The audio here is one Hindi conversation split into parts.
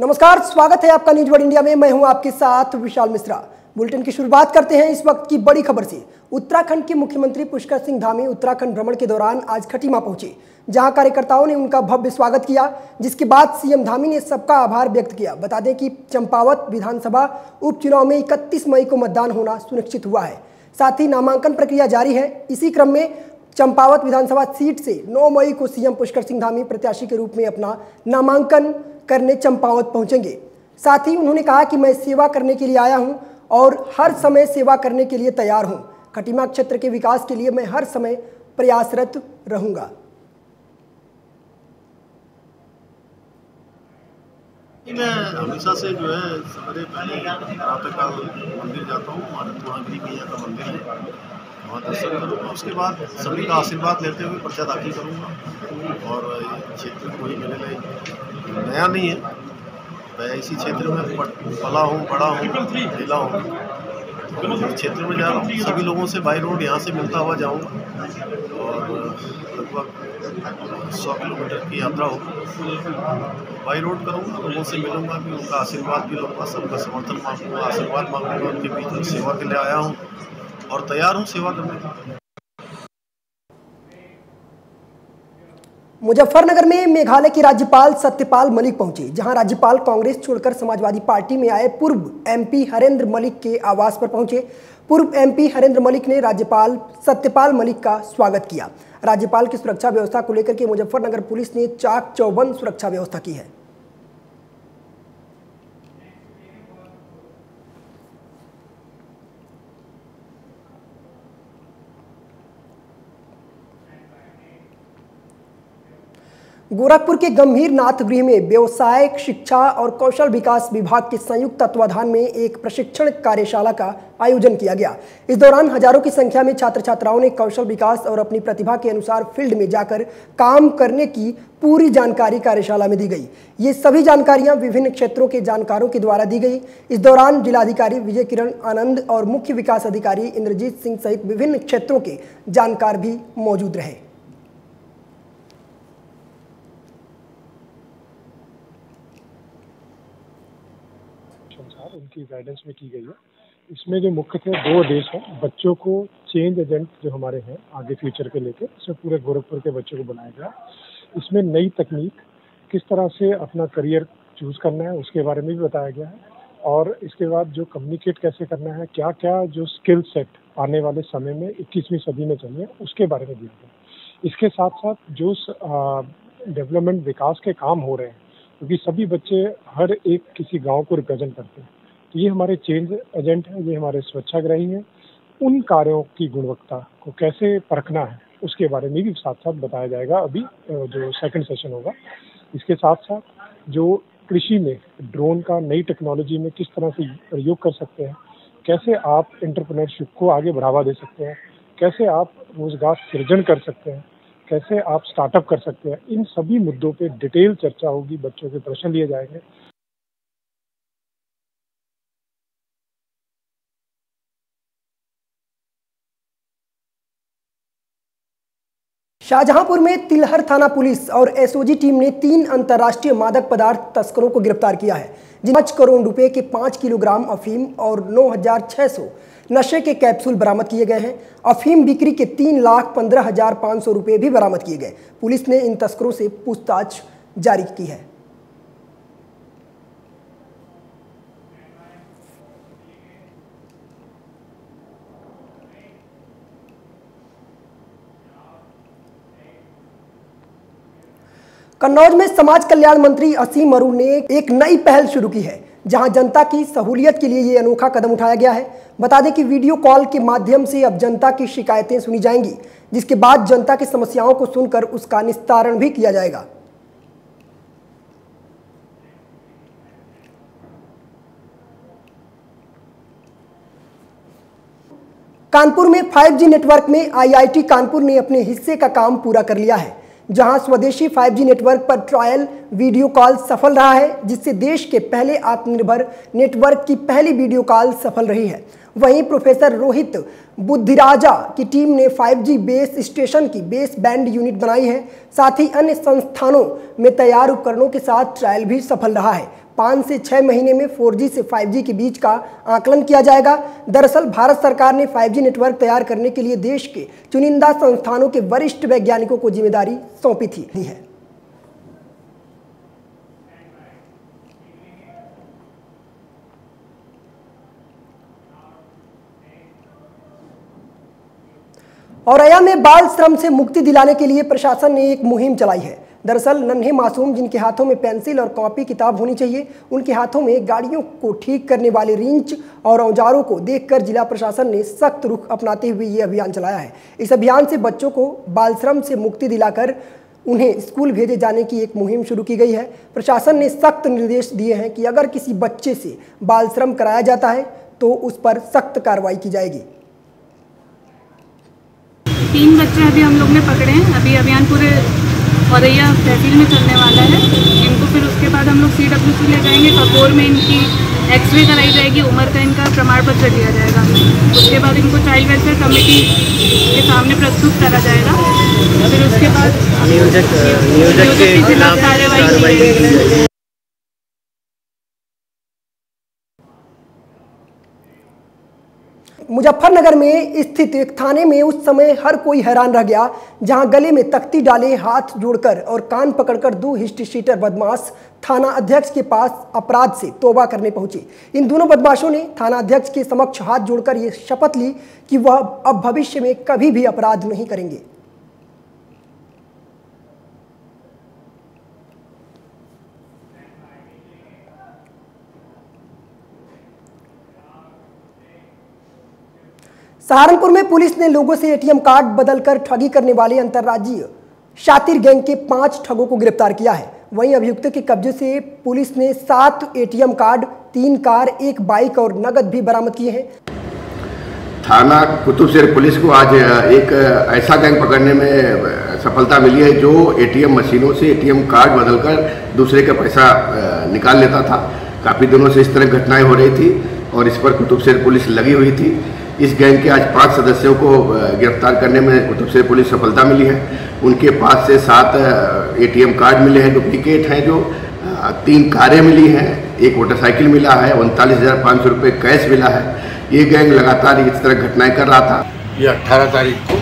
नमस्कार, स्वागत है आपका न्यूज वर्ल्ड इंडिया में। मैं हूं आपके साथ विशाल मिश्रा। बुलेटिन की शुरुआत करते हैं इस वक्त की बड़ी खबर से। उत्तराखंड के मुख्यमंत्री पुष्कर सिंह धामी उत्तराखंड भ्रमण के दौरान आज खटीमा पहुंचे, जहां कार्यकर्ताओं ने उनका भव्य स्वागत किया, जिसके बाद सीएम धामी ने सबका आभार व्यक्त किया। बता दें कि चंपावत विधानसभा उपचुनाव में 31 मई को मतदान होना सुनिश्चित हुआ है। साथ ही नामांकन प्रक्रिया जारी है। इसी क्रम में चंपावत विधानसभा सीट से 9 मई को सीएम पुष्कर सिंह धामी प्रत्याशी के रूप में अपना नामांकन करने चंपावत पहुंचेंगे। साथ ही उन्होंने कहा कि मैं सेवा करने के लिए आया हूं और हर समय सेवा करने के लिए तैयार हूं। खटीमा क्षेत्र के विकास के लिए मैं हर समय प्रयासरत रहूंगा। मैं हमेशा से जो है सबसे पहले प्रातःकाल मंदिर जाता हूँ, पूर्णागिरी मैया का मंदिर है, वहाँ दर्शन करूँगा। उसके बाद सभी का आशीर्वाद लेते हुए प्रसाद दाखिल करूँगा। और क्षेत्र कोई मेरे लिए नया नहीं है, मैं इसी क्षेत्र में पला हूँ, बड़ा हूँ, जिला हूँ। तो क्षेत्र में जा रहा हूँ, सभी लोगों से बाई रोड यहाँ से मिलता हुआ जाऊँगा। और लगभग 100 किलोमीटर की यात्रा होगी, बाई रोड करूँगा, लोगों से मिलूँगा, भी उनका आशीर्वाद भी लूँगा, सबका समर्थन मांगूंगा, आशीर्वाद मांगूंगा। उनके बीच में सेवा के लिए आया हूँ और तैयार हूँ सेवा करने के। मुजफ्फरनगर में मेघालय के राज्यपाल सत्यपाल मलिक पहुंचे, जहां राज्यपाल कांग्रेस छोड़कर समाजवादी पार्टी में आए पूर्व एमपी हरेंद्र मलिक के आवास पर पहुंचे। पूर्व एमपी हरेंद्र मलिक ने राज्यपाल सत्यपाल मलिक का स्वागत किया। राज्यपाल की सुरक्षा व्यवस्था को लेकर के मुजफ्फरनगर पुलिस ने चाक चौबंद सुरक्षा व्यवस्था की है। गोरखपुर के गंभीर नाथ गृह में व्यवसायिक शिक्षा और कौशल विकास विभाग के संयुक्त तत्वाधान में एक प्रशिक्षण कार्यशाला का आयोजन किया गया। इस दौरान हजारों की संख्या में छात्र छात्राओं ने कौशल विकास और अपनी प्रतिभा के अनुसार फील्ड में जाकर काम करने की पूरी जानकारी कार्यशाला में दी गई। ये सभी जानकारियां विभिन्न क्षेत्रों के जानकारों के द्वारा दी गई। इस दौरान जिलाधिकारी विजय किरण आनंद और मुख्य विकास अधिकारी इंद्रजीत सिंह सहित विभिन्न क्षेत्रों के जानकार भी मौजूद रहे। उनकी गाइडेंस में की गई है। इसमें जो मुख्यतः दो उद्देश्य हैं, बच्चों को चेंज एजेंट जो हमारे हैं आगे फ्यूचर के लेके, इसमें पूरे गोरखपुर के बच्चों को बनाया गया। इसमें नई तकनीक किस तरह से अपना करियर चूज करना है उसके बारे में भी बताया गया है, और इसके बाद जो कम्युनिकेट कैसे करना है, क्या क्या जो स्किल सेट आने वाले समय में 21वीं सदी में चाहिए उसके बारे में दिया गया। इसके साथ साथ जो डेवलपमेंट विकास के काम हो रहे हैं, क्योंकि सभी बच्चे हर एक किसी गाँव को रिप्रेजेंट करते हैं, ये हमारे चेंज एजेंट हैं, ये हमारे स्वच्छाग्रही हैं, उन कार्यों की गुणवत्ता को कैसे परखना है उसके बारे में भी साथ साथ बताया जाएगा अभी जो सेकंड सेशन होगा। इसके साथ साथ जो कृषि में ड्रोन का नई टेक्नोलॉजी में किस तरह से प्रयोग कर सकते हैं, कैसे आप एंटरप्रेन्योरशिप को आगे बढ़ावा दे सकते हैं, कैसे आप रोजगार सृजन कर सकते हैं, कैसे आप स्टार्टअप कर सकते हैं, इन सभी मुद्दों पर डिटेल चर्चा होगी, बच्चों के प्रश्न लिए जाएंगे। शाहजहांपुर में तिलहर थाना पुलिस और एसओजी टीम ने 3 अंतर्राष्ट्रीय मादक पदार्थ तस्करों को गिरफ्तार किया है, जिनमें 5 करोड़ रुपए के 5 किलोग्राम अफीम और 9,600 नशे के कैप्सूल बरामद किए गए हैं। अफीम बिक्री के 3,15,500 रुपये भी बरामद किए गए। पुलिस ने इन तस्करों से पूछताछ जारी की है। कन्नौज में समाज कल्याण मंत्री असीम मरु ने एक नई पहल शुरू की है, जहां जनता की सहूलियत के लिए ये अनोखा कदम उठाया गया है। बता दें कि वीडियो कॉल के माध्यम से अब जनता की शिकायतें सुनी जाएंगी, जिसके बाद जनता की समस्याओं को सुनकर उसका निस्तारण भी किया जाएगा। कानपुर में 5G नेटवर्क में IIT कानपुर ने अपने हिस्से का काम पूरा कर लिया है, जहां स्वदेशी 5G नेटवर्क पर ट्रायल वीडियो कॉल सफल रहा है, जिससे देश के पहले आत्मनिर्भर नेटवर्क की पहली वीडियो कॉल सफल रही है। वहीं प्रोफेसर रोहित बुद्धिराजा की टीम ने 5G बेस स्टेशन की बेस बैंड यूनिट बनाई है। साथ ही अन्य संस्थानों में तैयार उपकरणों के साथ ट्रायल भी सफल रहा है। 5 से 6 महीने में 4G से 5G के बीच का आकलन किया जाएगा। दरअसल भारत सरकार ने 5G नेटवर्क तैयार करने के लिए देश के चुनिंदा संस्थानों के वरिष्ठ वैज्ञानिकों को जिम्मेदारी सौंपी थी। औरैया में बाल श्रम से मुक्ति दिलाने के लिए प्रशासन ने एक मुहिम चलाई है। दरअसल नन्हे मासूम जिनके हाथों में पेंसिल और कॉपी किताब होनी चाहिए, उनके हाथों में गाड़ियों को ठीक करने वाले रिंच और औजारों को देखकर जिला प्रशासन ने सख्त रुख अपनाते हुए ये अभियान चलाया है। इस अभियान से बच्चों को बाल श्रम से मुक्ति दिलाकर उन्हें स्कूल भेजे जाने की एक मुहिम शुरू की गई है। प्रशासन ने सख्त निर्देश दिए हैं कि अगर किसी बच्चे से बाल श्रम कराया जाता है तो उस पर सख्त कार्रवाई की जाएगी। 3 बच्चे अभी हम लोग ने पकड़े हैं। अभी अभियान पूरे औरैया तहसील में चलने वाला है। इनको फिर उसके बाद हम लोग CWC ले जाएंगे। कपोर में इनकी एक्सरे कराई जाएगी, उम्र का इनका प्रमाण पत्र दिया जाएगा। उसके बाद इनको चाइल्ड वेलफेयर कमेटी के सामने प्रस्तुत करा जाएगा। फिर उसके बाद नियोजक के खिलाफ कार्रवाई की जाएगी। मुजफ्फरनगर में स्थित एक थाने में उस समय हर कोई हैरान रह गया जहां गले में तख्ती डाले, हाथ जोड़कर और कान पकड़कर 2 हिस्ट्री शीटर बदमाश थाना अध्यक्ष के पास अपराध से तौबा करने पहुंचे। इन दोनों बदमाशों ने थाना अध्यक्ष के समक्ष हाथ जोड़कर ये शपथ ली कि वह अब भविष्य में कभी भी अपराध नहीं करेंगे। सहारनपुर में पुलिस ने लोगों से ATM कार्ड बदलकर ठगी करने वाले अंतर्राज्यीय शातिर गैंग के 5 ठगों को गिरफ्तार किया है। वहीं अभियुक्त के कब्जे से पुलिस ने 7 ATM कार्ड, 3 कार, 1 बाइक और नगद भी बरामद किए हैं। थाना कुतुबशहर पुलिस को आज एक ऐसा गैंग पकड़ने में सफलता मिली है जो ATM मशीनों से ATM कार्ड बदलकर दूसरे का पैसा निकाल लेता था। काफ़ी दिनों से इस तरह घटनाएँ हो रही थी और इस पर कुतुबशहर पुलिस लगी हुई थी। इस गैंग के आज 5 सदस्यों को गिरफ्तार करने में कुतुबशहर पुलिस सफलता मिली है। उनके पास से 7 ATM कार्ड मिले हैं, डुप्लीकेट हैं, जो 3 कारें मिली हैं, 1 मोटरसाइकिल मिला है, 39,500 रुपये कैश मिला है। ये गैंग लगातार इस तरह घटनाएं कर रहा था। ये 18 तारीख को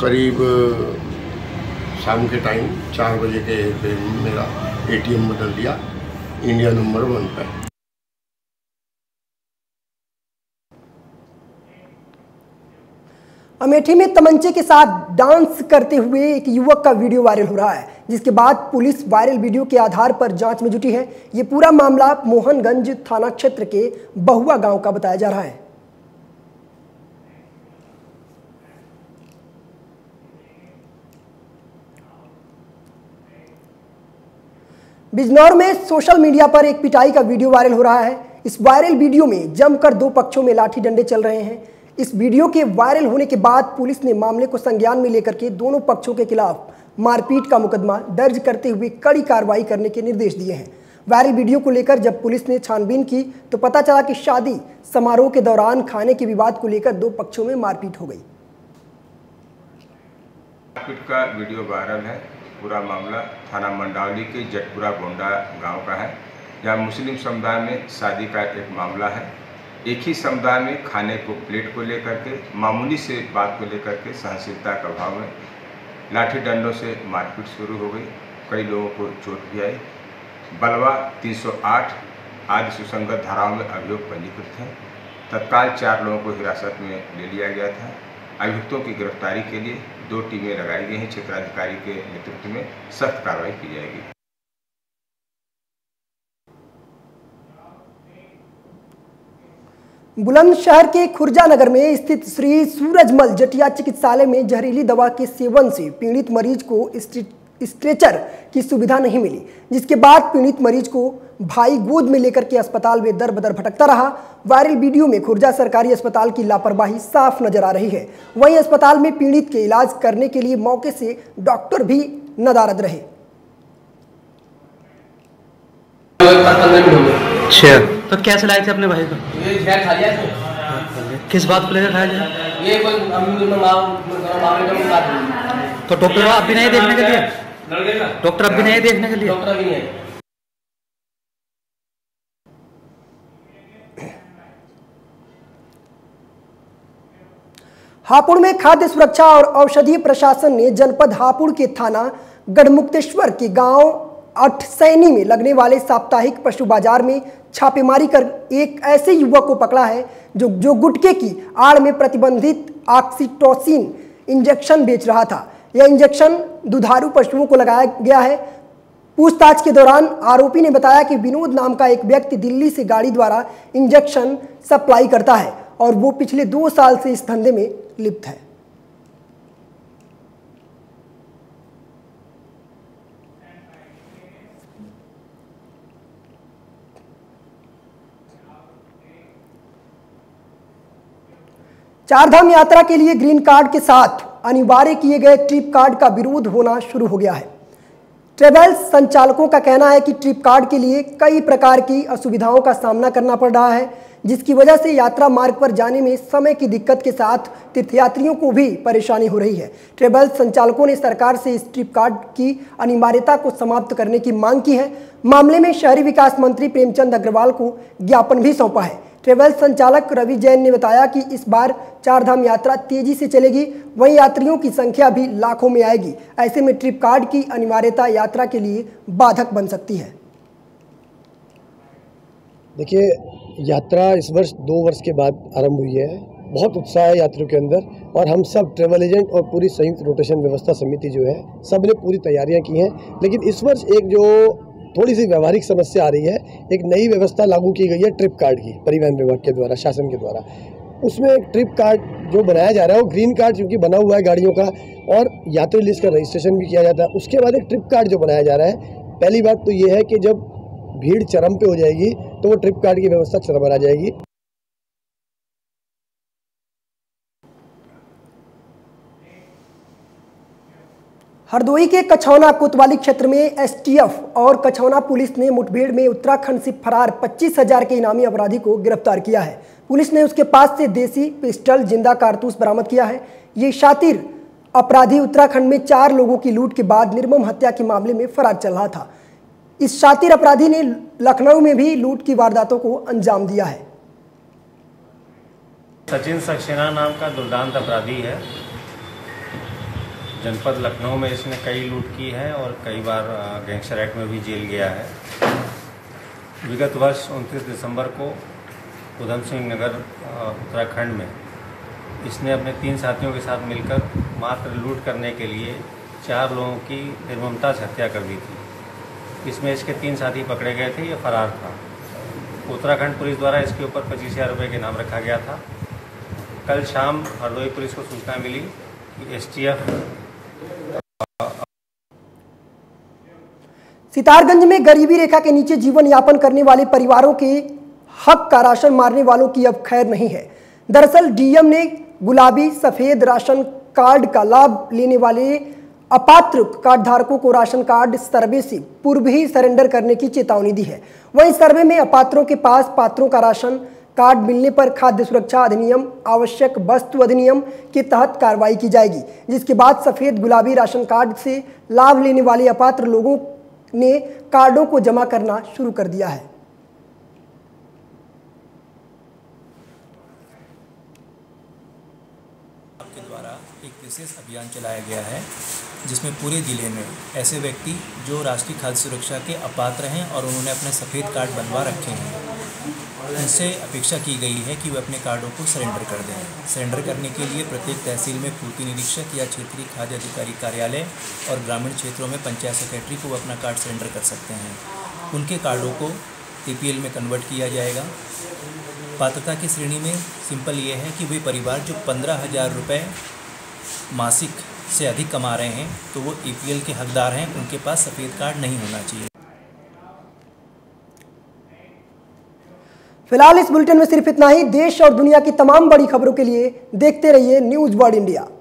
करीब शाम के टाइम 4 बजे के करीब मेरा ATM बदल दिया, इंडिया नंबर 1 पर। अमेठी में तमंचे के साथ डांस करते हुए एक युवक का वीडियो वायरल हो रहा है, जिसके बाद पुलिस वायरल वीडियो के आधार पर जांच में जुटी है। ये पूरा मामला मोहनगंज थाना क्षेत्र के बहुआ गांव का बताया जा रहा है। बिजनौर में सोशल मीडिया पर एक पिटाई का वीडियो वायरल हो रहा है। इस वायरल वीडियो में जमकर 2 पक्षों में लाठी डंडे चल रहे हैं। इस वीडियो के वायरल होने के बाद पुलिस ने मामले को संज्ञान में लेकर के दोनों पक्षों के खिलाफ मारपीट का मुकदमा दर्ज करते हुए कड़ी कार्रवाई करने के निर्देश दिए हैं। वायरल वीडियो को लेकर जब पुलिस ने छानबीन की तो पता चला कि शादी समारोह के दौरान खाने के विवाद को लेकर 2 पक्षों में मारपीट हो गई। मारपीट का वीडियो वायरल है। पूरा मामला थाना मंडावली के जटपुरा गोंडा गाँव का है, जहाँ मुस्लिम समुदाय में शादी का एक मामला है। एक ही समुदाय में खाने को प्लेट को लेकर के मामूली से बात को लेकर के सहनशीलता का भाव में लाठी डंडों से मारपीट शुरू हो गई। कई लोगों को चोट भी आई। बलवा 308 आदि सुसंगत धाराओं में अभियोग पंजीकृत है। तत्काल 4 लोगों को हिरासत में ले लिया गया था। अभियुक्तों की गिरफ्तारी के लिए 2 टीमें लगाई गई हैं। क्षेत्राधिकारी के नेतृत्व में सख्त कार्रवाई की जाएगी। बुलंदशहर के खुर्जानगर में स्थित श्री सूरजमल जटिया चिकित्सालय में जहरीली दवा के सेवन से पीड़ित मरीज को स्ट्रेचर की सुविधा नहीं मिली, जिसके बाद पीड़ित मरीज को भाई गोद में लेकर के अस्पताल में दर बदर भटकता रहा। वायरल वीडियो में खुर्जा सरकारी अस्पताल की लापरवाही साफ नजर आ रही है। वहीं अस्पताल में पीड़ित के इलाज करने के लिए मौके से डॉक्टर भी नदारद रहे। तो क्या चलाए थे अपने भाई को? ये खा लिया था। किस बात को लेकर खाया जाए? ये कोई तो डॉक्टर अब भी नहीं देखने के लिए। डॉक्टर अब भी नहीं देखने के लिए। हापुड़ में खाद्य सुरक्षा और औषधि प्रशासन ने जनपद हापुड़ के थाना गढ़मुक्तेश्वर के गांव अठसैनी में लगने वाले साप्ताहिक पशु बाजार में छापेमारी कर एक ऐसे युवक को पकड़ा है जो गुटके की आड़ में प्रतिबंधित ऑक्सीटोसिन इंजेक्शन बेच रहा था। यह इंजेक्शन दुधारू पशुओं को लगाया गया है। पूछताछ के दौरान आरोपी ने बताया कि विनोद नाम का एक व्यक्ति दिल्ली से गाड़ी द्वारा इंजेक्शन सप्लाई करता है और वो पिछले 2 साल से इस धंधे में लिप्त है। चारधाम यात्रा के लिए ग्रीन कार्ड के साथ अनिवार्य किए गए ट्रिप कार्ड का विरोध होना शुरू हो गया है। ट्रेवल्स संचालकों का कहना है कि ट्रिप कार्ड के लिए कई प्रकार की असुविधाओं का सामना करना पड़ रहा है, जिसकी वजह से यात्रा मार्ग पर जाने में समय की दिक्कत के साथ तीर्थयात्रियों को भी परेशानी हो रही है। ट्रेवल्स संचालकों ने सरकार से इस ट्रिप कार्ड की अनिवार्यता को समाप्त करने की मांग की है। मामले में शहरी विकास मंत्री प्रेमचंद अग्रवाल को ज्ञापन भी सौंपा है। ट्रेवल्स संचालक रवि जैन ने बताया कि इस बार चारधाम यात्रा तेजी से चलेगी, वहीं यात्रियों की संख्या भी लाखों में आएगी। ऐसे में ट्रिप कार्ड की अनिवार्यता यात्रा के लिए बाधक बन सकती है। देखिए, यात्रा इस वर्ष 2 वर्ष के बाद आरंभ हुई है। बहुत उत्साह है यात्रियों के अंदर और हम सब ट्रेवल एजेंट और पूरी संयुक्त रोटेशन व्यवस्था समिति जो है सब ने पूरी तैयारियां की हैं। लेकिन इस वर्ष एक जो थोड़ी सी व्यवहारिक समस्या आ रही है, एक नई व्यवस्था लागू की गई है ट्रिप कार्ड की परिवहन विभाग के द्वारा, शासन के द्वारा। उसमें एक ट्रिप कार्ड जो बनाया जा रहा है वो ग्रीन कार्ड चूँकि बना हुआ है गाड़ियों का और यात्री लिस्ट का रजिस्ट्रेशन भी किया जाता है। उसके बाद एक ट्रिप कार्ड जो बनाया जा रहा है, पहली बात तो ये है कि जब भीड़ चरम पे हो जाएगी तो वो ट्रिप कार्ड की व्यवस्था चरमरा जाएगी। हरदोई के कछौना कोतवाली क्षेत्र में एसटीएफ और कछौना पुलिस ने मुठभेड़ में उत्तराखंड से फरार 25,000 के इनामी अपराधी को गिरफ्तार किया है। पुलिस ने उसके पास से देसी पिस्टल, जिंदा कारतूस बरामद किया है। ये शातिर अपराधी उत्तराखंड में 4 लोगों की लूट के बाद निर्मम हत्या के मामले में फरार चल रहा था। इस शातिर अपराधी ने लखनऊ में भी लूट की वारदातों को अंजाम दिया है। सचिन सक्सेना नाम का दुर्दांत अपराधी है। जनपद लखनऊ में इसने कई लूट की है और कई बार गैंगस्टर एक्ट में भी जेल गया है। विगत वर्ष 29 दिसंबर को उधम सिंह नगर उत्तराखंड में इसने अपने 3 साथियों के साथ मिलकर मात्र लूट करने के लिए 4 लोगों की निर्ममता से हत्या कर दी थी। इसमें इसके 3 साथी पकड़े गए थे। ये फरार था। उत्तराखंड पुलिस द्वारा इसके ऊपर 25,000 रुपये के इनाम रखा गया था। कल शाम हरदोई पुलिस को सूचना मिली कि एसटीएफ सितारगंज में गरीबी रेखा के नीचे जीवन यापन करने वाले परिवारों के हक का राशन मारने वालों की अब खैर नहीं है। दरअसल डीएम ने गुलाबी सफेद राशन कार्ड का लाभ लेने वाले अपात्र कार्ड धारकों को राशन कार्ड सर्वे से पूर्व ही सरेंडर करने की चेतावनी दी है। वहीं सर्वे में अपात्रों के पास पात्रों का राशन कार्ड मिलने पर खाद्य सुरक्षा अधिनियम, आवश्यक वस्तु अधिनियम के तहत कार्रवाई की जाएगी, जिसके बाद सफेद गुलाबी राशन कार्ड से लाभ लेने वाले अपात्र लोगों ने कार्डों को जमा करना शुरू कर दिया है। आपके द्वारा एक विशेष अभियान चलाया गया है जिसमें पूरे जिले में ऐसे व्यक्ति जो राष्ट्रीय खाद्य सुरक्षा के अपात्र हैं और उन्होंने अपने सफ़ेद कार्ड बनवा रखे हैं, उनसे अपेक्षा की गई है कि वे अपने कार्डों को सरेंडर कर दें। सरेंडर करने के लिए प्रत्येक तहसील में पूर्ति निरीक्षक या क्षेत्रीय खाद्य अधिकारी कार्यालय और ग्रामीण क्षेत्रों में पंचायत सेक्रेटरी को अपना कार्ड सरेंडर कर सकते हैं। उनके कार्डों को टीपीएल में कन्वर्ट किया जाएगा। पात्रता की श्रेणी में सिंपल ये है कि वे परिवार जो 15,000 रुपये मासिक से अधिक कमा रहे हैं तो वो ईपीएल के हकदार हैं, उनके पास सफ़ेद कार्ड नहीं होना चाहिए। फिलहाल इस बुलेटिन में सिर्फ इतना ही। देश और दुनिया की तमाम बड़ी खबरों के लिए देखते रहिए न्यूज़ वर्ल्ड इंडिया।